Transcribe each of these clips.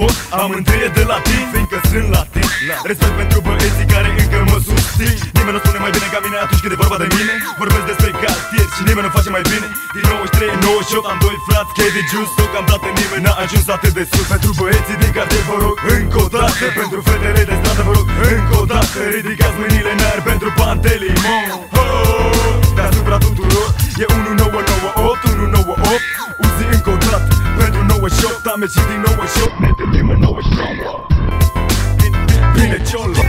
boc, amândrie de latin, fiindcă sunt latin. Respect pentru băieții care încă mă susțin. Nimeni nu spune mai bine ca mine atunci când e vorba de mine. Vorbesc despre cartier și nimeni nu face mai bine. Din 93, 98 am doi frați, Katie Juice, Stock, am dat pe nimeni, n-a ajuns atât de sus. Pentru băieții din cartier vă rog, încă o dată. Pentru fetele de stradă vă rog, încă o dată. Ridicați mâinile în aer pentru Pantelimon. Deasupra tuturor, e 1998, 1998, Uzi încă o dată. Pentru 98, am ieșit din 98. Ne întâlnim în 99. Bine, ciolo.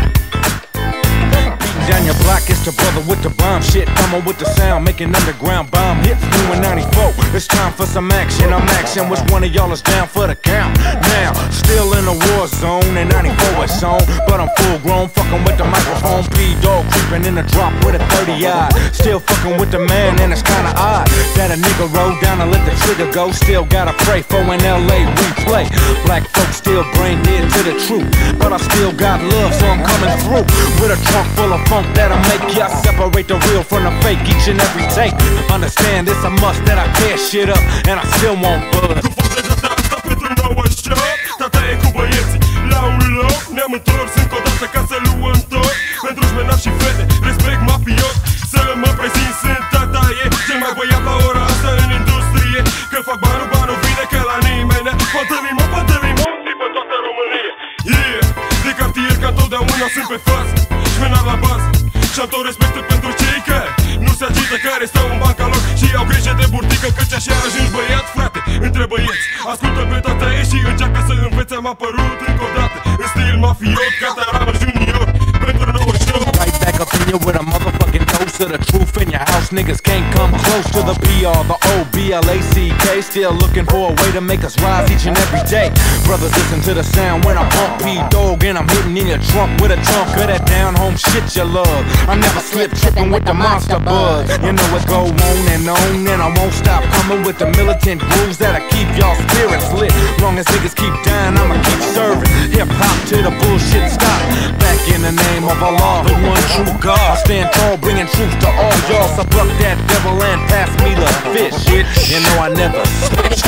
Down your block, it's your brother with the bomb shit. Come on with the sound, making underground bomb hits. New in 94, it's time for some action. I'm action, which one of y'all is down for the count? Now, still in the war zone, in 94 it's on, but I'm full grown, fucking with the microphone. P-Dog creeping in the drop with a 30-odd. Still fucking with the man, and it's kinda odd that a nigga rolled down and let the trigger go. Still gotta pray for an LA replay. Black folks still brain dead to the truth, but I still got love, so I'm coming through with a trunk full of funk that'll make y'all separate the real from the fake each and every day. Understand it's a must that I tear shit up, and I still won't buzz. Tu fosezi data pentru 98, tata e cu băieții la un loc. Ne-am întors încă o dată ca să luăm tot. Pentru șmenavi și fete, respect mafiot. Să mă prezint, sunt tata e cel mai băiat la ora asta în industrie. Că fac banul, banul vine, că la nimeni Pantelimon, Pantelimon, zi pe toată România. Yeah, de cartier ca totdeauna sunt pe față. Șmenar la bază, și-am tot respectul pentru cei care nu se agită, care stau în banca lor și au grijă de burtică, căci așa ajungi băiat, frate, între băieți. Ascultă pe tata ei și încearcă să înveți. Am apărut încă o dată, în stil mafiot, Catarama Junior, pentru 98. Right back up in you with a motherfucking dose of the truth in your house. Niggas can't come close to the BR, the O-B-L-A-C-K. Still looking for a way to make us rise each and every day. Brothers listen to the sound when I pump P-Dog, and I'm hitting in your trunk with a chunk of that down home shit you love. I never slip tripping with the monster buzz. You know it go on, and I won't stop coming with the militant grooves that'll keep y'all spirits lit. Long as niggas keep dying, I'ma keep serving hip-hop till the bullshit stop. Back in the name of Allah, the one true God, I stand tall bringing truth to all y'all. So buck that devil and pass me the fish. You know I never switch.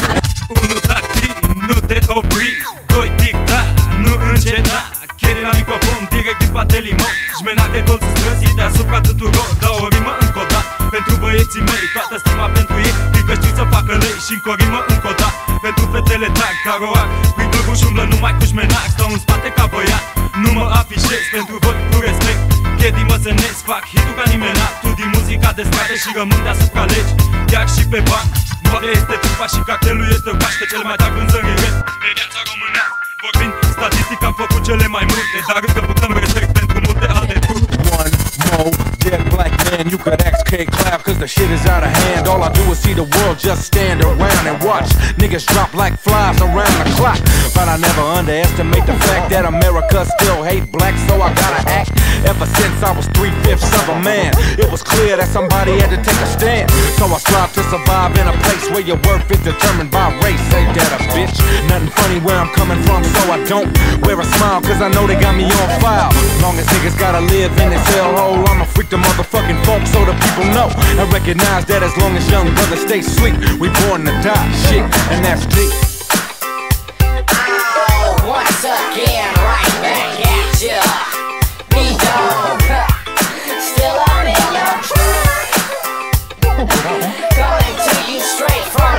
Unu tati, nu te opri. Doi tic-ta, nu înceta. Chiar la microfon, direct din Pantelimon. Jmena de colțul străzii, deasupra tuturor. Dau o rimă încă o dată pentru băieții mei, toată stima pentru ei, că știu să facă lei și-ncă o rimă încă o dată pentru fetele drag, care o ar prin drăguș umblă numai cu șmenac. Stau în spate ca băiat, nu mă afișez, pentru voi cu respect. Chedi mă zănesc, fac hit-ul ca nimeni alt. Tu din muzica de stradă și rămân deasupra legi, chiar și pe banc. Moare este trupa și cartelul este roaș, că cel mai tag vânzării rest de viața română. Vorbind statistic am făcut cele mai multe, dar încă putem respect pentru multe alte trupe. One more dead black man, you could ask K-Cloud, cause the shit is out of hand. All I do is see the world just stand around and watch niggas drop like flies around the clock. But I never underestimate the fact that America still hate blacks, so I gotta act. Ever since I was 3/5 of a man, it was clear that somebody had to take a stand. So I strive to survive in a place where your worth is determined by race. Ain't that a bitch? Nothing funny where I'm coming from, so I don't wear a smile, cause I know they got me on file. Long as niggas gotta live in this hellhole, I'ma freak the motherfucking folk so the people know and recognize that as long as young brothers stay sweet, we born to die, shit, and that's deep. Oh, once again, right back at ya, B-Dog, still out in your truck, coming to you straight from